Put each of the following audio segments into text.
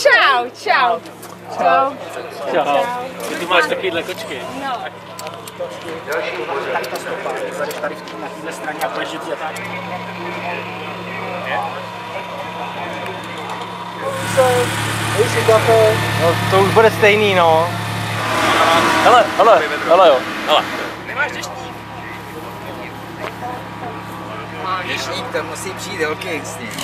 Ciao, ciao. Ciao. Ciao. Ty máš takovýhle kočky? No. Další může takto stoupáš, zadeš tady na téhle straně a budeš žít tak. No, to už bude stejný, no. Hele jo. Hele. Nemáš deštník? Deštník, tam musí přijít velký sněh.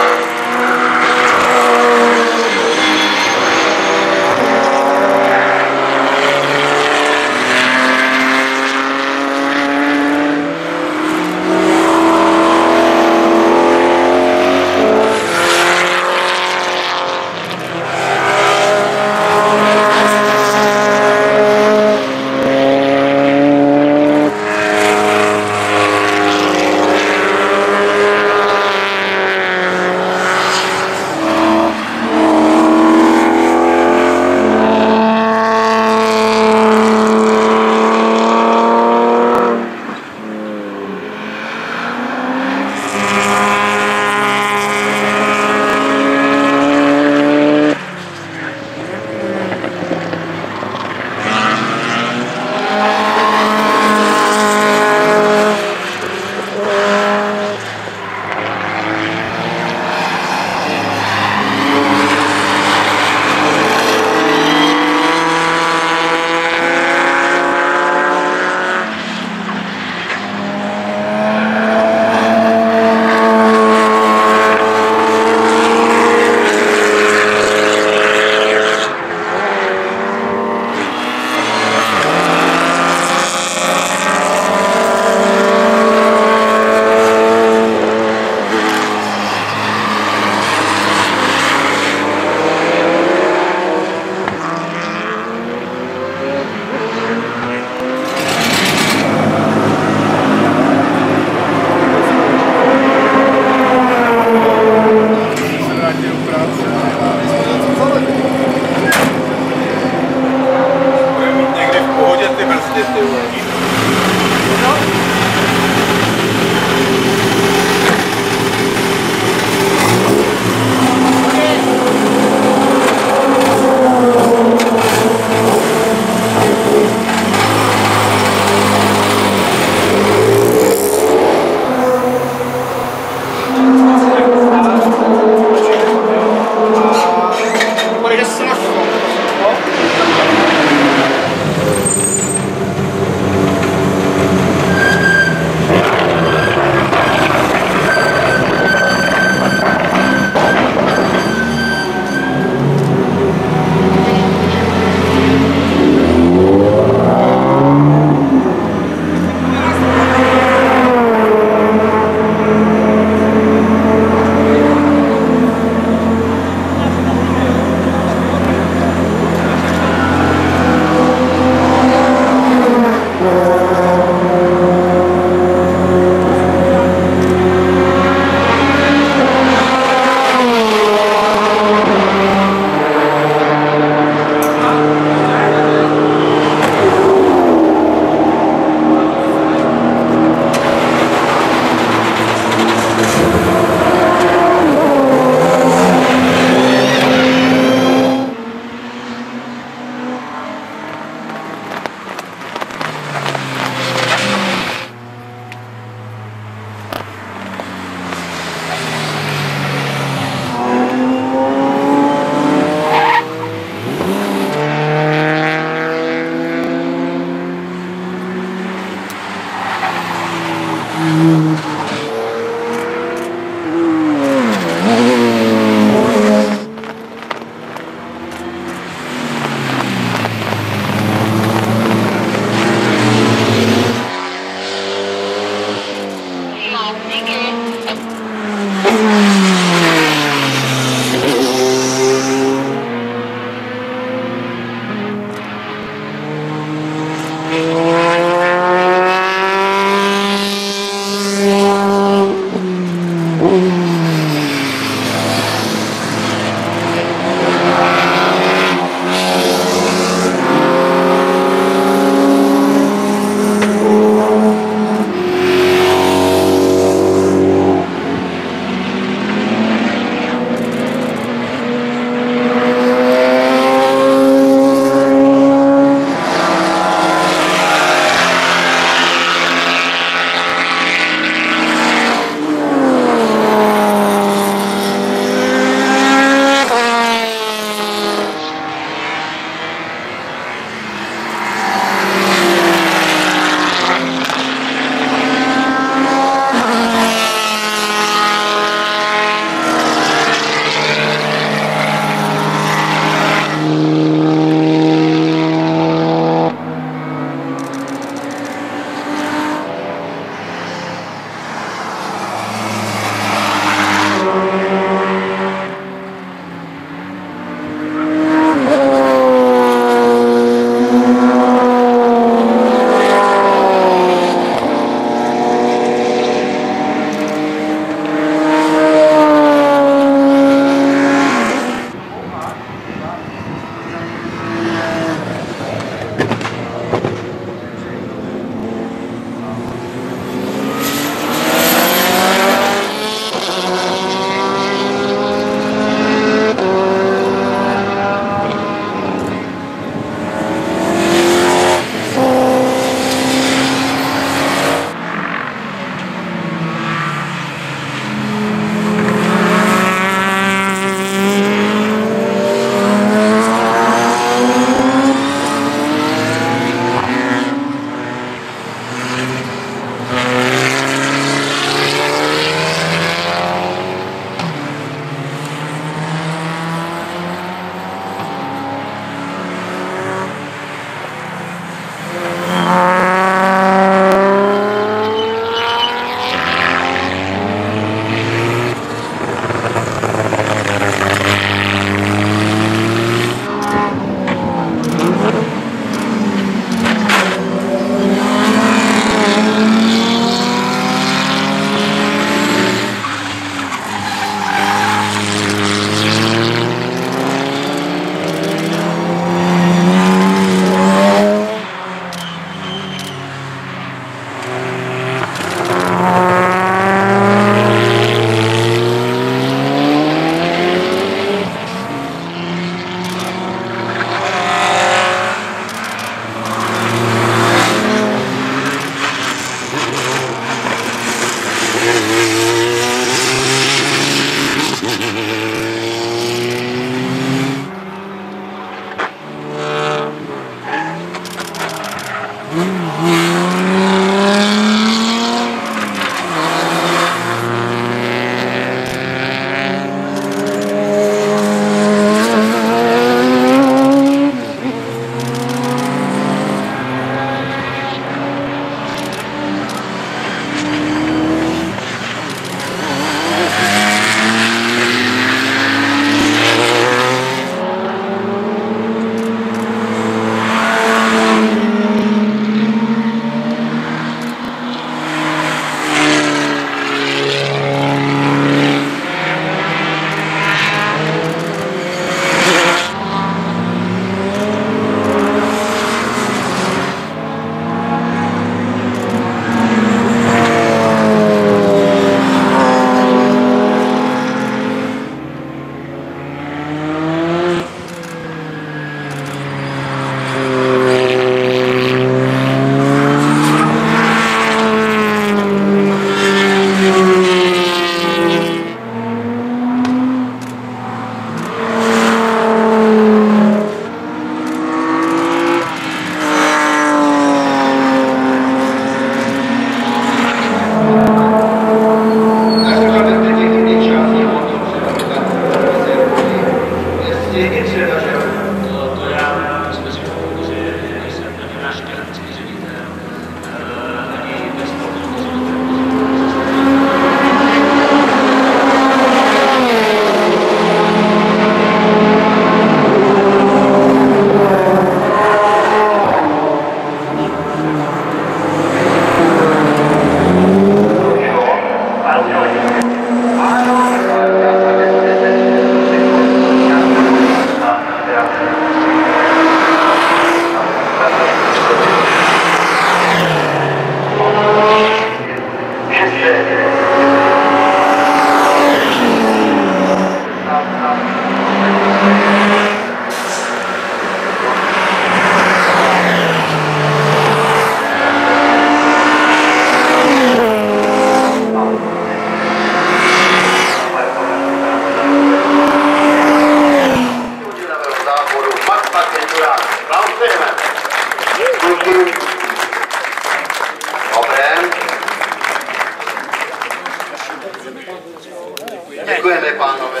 Děkujeme, pánové.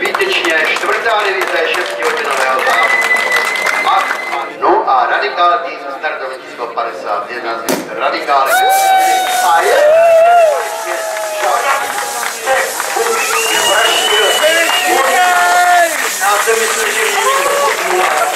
Výtečně čtvrtá divize šestihodinového závodu. No a Radikál tým startovní číslo 51 z Radikálem. A je to, že